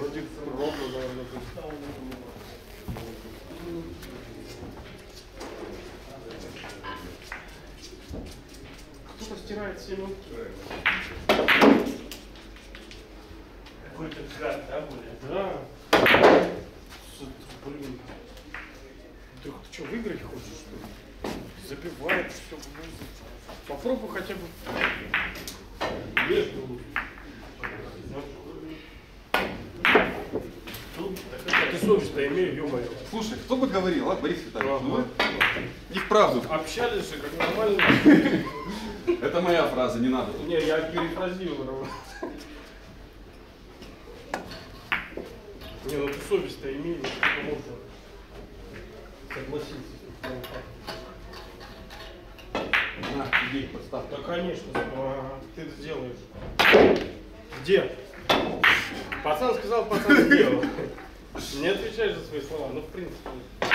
Вроді ровно зараз написано. Хто-то стирає сіну. Какой-то взгляд, да, будет? Да. Блин. Ты что, выиграть хочешь, что ли? Забивает, что в попробуй хотя бы. Есть, думаю. Совесть-то имею, ё-моё. Слушай, кто бы говорил, а, Борис Витальевич? Ага. Ну, не вправду. Общались же, как нормально. Это моя фраза, не надо. Не, я перефразил. Не, ну ты совесть-то имею, что можно согласиться. На, иди, подставь. Да, конечно, ты это сделаешь. Где? Пацан сказал, пацан сделал. Не отвечаешь за свои слова, ну в принципе.